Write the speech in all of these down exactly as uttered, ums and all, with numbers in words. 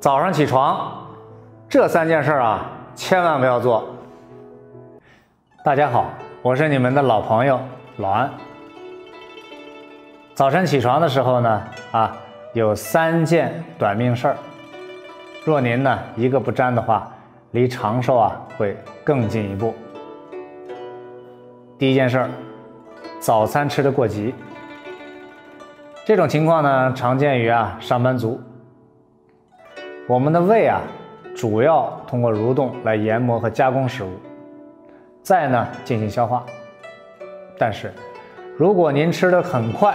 早上起床，这三件事啊，千万不要做。大家好，我是你们的老朋友老安。早晨起床的时候呢，啊，有三件短命事儿。若您呢一个不沾的话，离长寿啊会更进一步。第一件事儿，早餐吃得过急。这种情况呢，常见于啊上班族。 我们的胃啊，主要通过蠕动来研磨和加工食物，再呢进行消化。但是，如果您吃得很快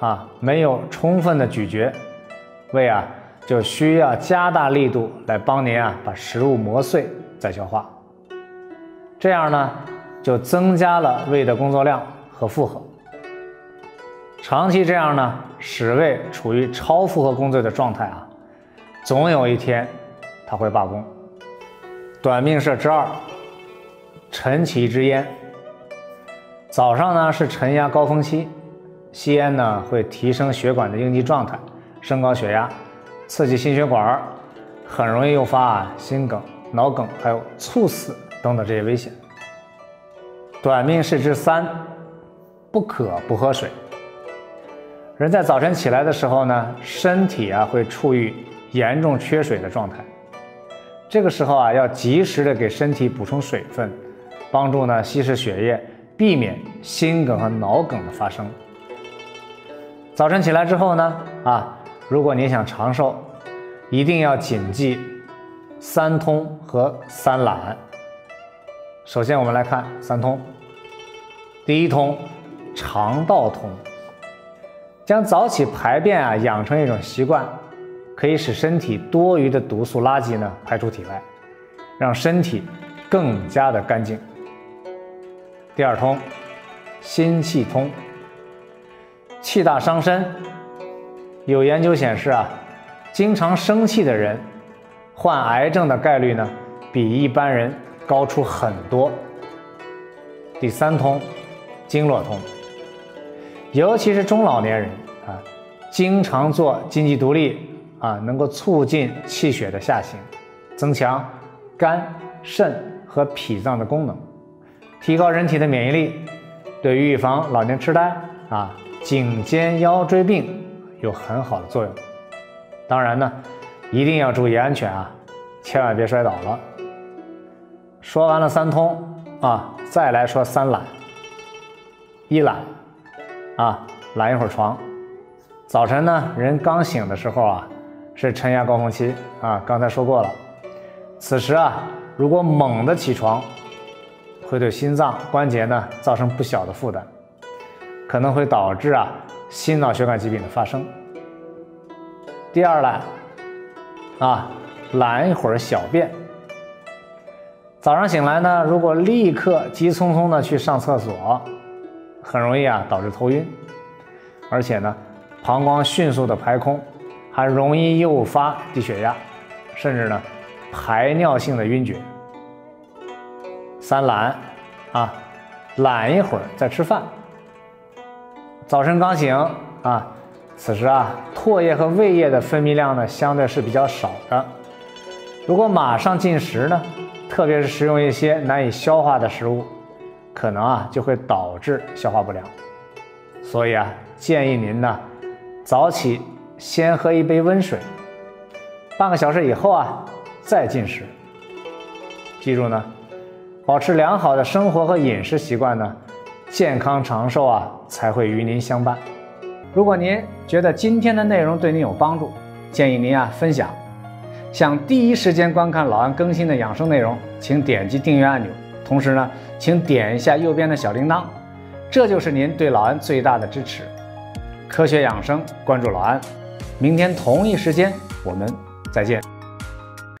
啊，没有充分的咀嚼，胃啊就需要加大力度来帮您啊把食物磨碎再消化。这样呢，就增加了胃的工作量和负荷。长期这样呢，使胃处于超负荷工作的状态啊。 总有一天，他会罢工。短命事之二，晨起之烟。早上呢是晨压高峰期，吸烟呢会提升血管的应激状态，升高血压，刺激心血管，很容易诱发、啊、心梗、脑梗，还有猝死等等这些危险。短命事之三，不渴不喝水。人在早晨起来的时候呢，身体啊会处于 严重缺水的状态，这个时候啊，要及时的给身体补充水分，帮助呢稀释血液，避免心梗和脑梗的发生。早晨起来之后呢，啊，如果您想长寿，一定要谨记三通和三懒。首先，我们来看三通。第一通，肠道通，将早起排便啊养成一种习惯。 可以使身体多余的毒素垃圾呢排出体外，让身体更加的干净。第二通，心气通，气大伤身。有研究显示啊，经常生气的人，患癌症的概率呢比一般人高出很多。第三通，经络通，尤其是中老年人啊，经常做经济独立。 啊，能够促进气血的下行，增强肝、肾和脾脏的功能，提高人体的免疫力，对于预防老年痴呆啊、颈肩腰椎病有很好的作用。当然呢，一定要注意安全啊，千万别摔倒了。说完了三通啊，再来说三懒。一懒啊，懒一会儿床。早晨呢，人刚醒的时候啊。 是晨压高峰期啊，刚才说过了。此时啊，如果猛地起床，会对心脏关节呢造成不小的负担，可能会导致啊心脑血管疾病的发生。第二懒啊，懒一会儿小便。早上醒来呢，如果立刻急匆匆的去上厕所，很容易啊导致头晕，而且呢，膀胱迅速的排空。 还容易诱发低血压，甚至呢排尿性的晕厥。三懒啊，懒一会儿再吃饭。早晨刚醒啊，此时啊唾液和胃液的分泌量呢相对是比较少的。如果马上进食呢，特别是食用一些难以消化的食物，可能啊就会导致消化不良。所以啊，建议您呢早起。 先喝一杯温水，半个小时以后啊，再进食。记住呢，保持良好的生活和饮食习惯呢，健康长寿啊才会与您相伴。如果您觉得今天的内容对您有帮助，建议您啊分享。想第一时间观看老安更新的养生内容，请点击订阅按钮，同时呢，请点一下右边的小铃铛，这就是您对老安最大的支持。科学养生，关注老安。 明天同一时间，我们再见。